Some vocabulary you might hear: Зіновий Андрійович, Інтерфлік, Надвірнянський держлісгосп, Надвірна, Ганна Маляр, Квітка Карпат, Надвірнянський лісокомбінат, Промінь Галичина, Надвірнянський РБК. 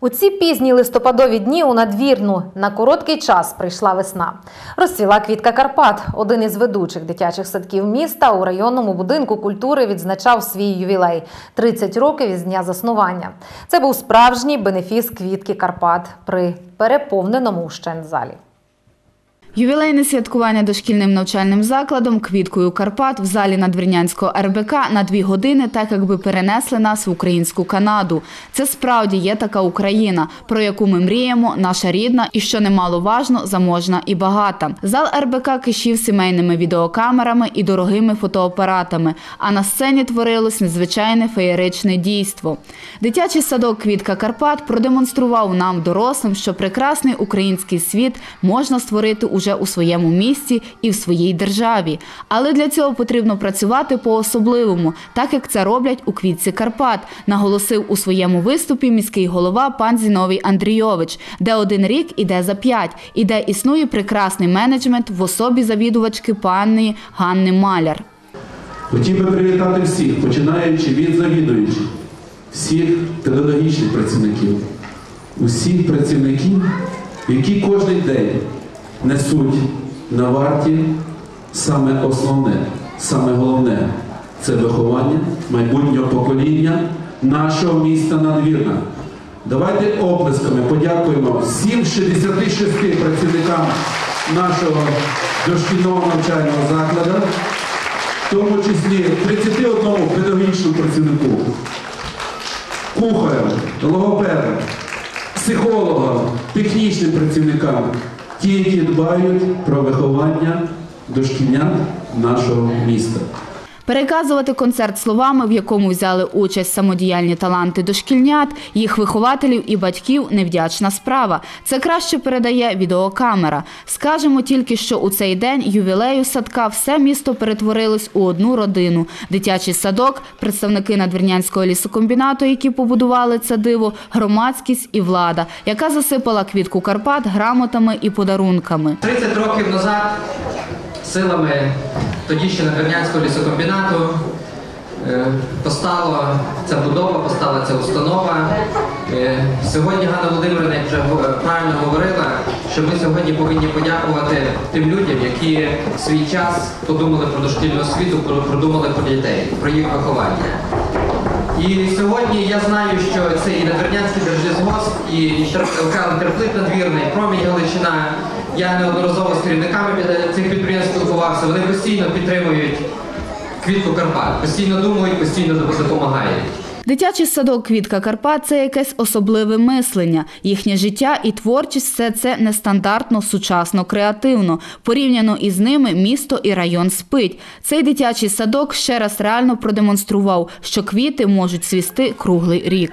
У ці пізні листопадові дні у Надвірну на короткий час прийшла весна. Розцвіла Квітка Карпат. Один із ведучих дитячих садків міста у районному будинку культури відзначав свій ювілей – 30 років із дня заснування. Це був справжній бенефіс Квітки Карпат при переповненому ущент залі. Ювілейне святкування дошкільним навчальним закладом «Квіткою Карпат» в залі Надвірнянського РБК на 2 години так якби перенесли нас в українську Канаду. Це справді є така Україна, про яку ми мріємо, наша рідна і, що немаловажно, заможна і багата. Зал РБК кишів сімейними відеокамерами і дорогими фотоапаратами, а на сцені творилось незвичайне феєричне дійство. Дитячий садок «Квітка Карпат» продемонстрував нам, дорослим, що прекрасний український світ можна створити уже у своєму місті і в своїй державі. Але для цього потрібно працювати по-особливому, так як це роблять у Квітці Карпат, наголосив у своєму виступі міський голова пан Зіновий Андрійович, де 1 рік іде за 5, і де існує прекрасний менеджмент в особі завідувачки пані Ганни Маляр. Хотів би привітати всіх, починаючи від завідувачів, всіх педагогічних працівників, усіх працівників, які кожен день несуть на варті саме основне, саме головне – це виховання майбутнього покоління нашого міста Надвірна. Давайте оплесками подякуємо всім 66 працівникам нашого дошкільного навчального закладу, в тому числі 31 педагогічному працівнику, кухарям, логопедам, психологам, технічним працівникам, ті, які дбають про виховання дошкільнят нашого міста. Переказувати концерт словами, в якому взяли участь самодіяльні таланти дошкільнят, їх вихователів і батьків – невдячна справа. Це краще передає відеокамера. Скажемо тільки, що у цей день ювілею садка все місто перетворилось у одну родину. Дитячий садок, представники Надвірнянського лісокомбінату, які побудували це диво, громадськість і влада, яка засипала Квітку Карпат грамотами і подарунками. 30 років назад силами тоді ще Надвірнянського лісокомбінату постала ця будова, постала ця установа. Сьогодні Ганна Володимирівна вже правильно говорила, що ми сьогодні повинні подякувати тим людям, які в свій час подумали про дошкільну освіту, продумали про дітей, про їх виховання. І сьогодні я знаю, що це і Надвірнянський держлісгосп, і Інтерфлік Надвірний, Промінь Галичина. Я неодноразово з керівниками цих підприємств спілкувався. Вони постійно підтримують Квітку Карпат, постійно думають, постійно допомагають. Дитячий садок «Квітка Карпат» – це якесь особливе мислення. Їхнє життя і творчість – все це нестандартно, сучасно, креативно. Порівняно із ними місто і район спить. Цей дитячий садок ще раз реально продемонстрував, що квіти можуть цвісти круглий рік.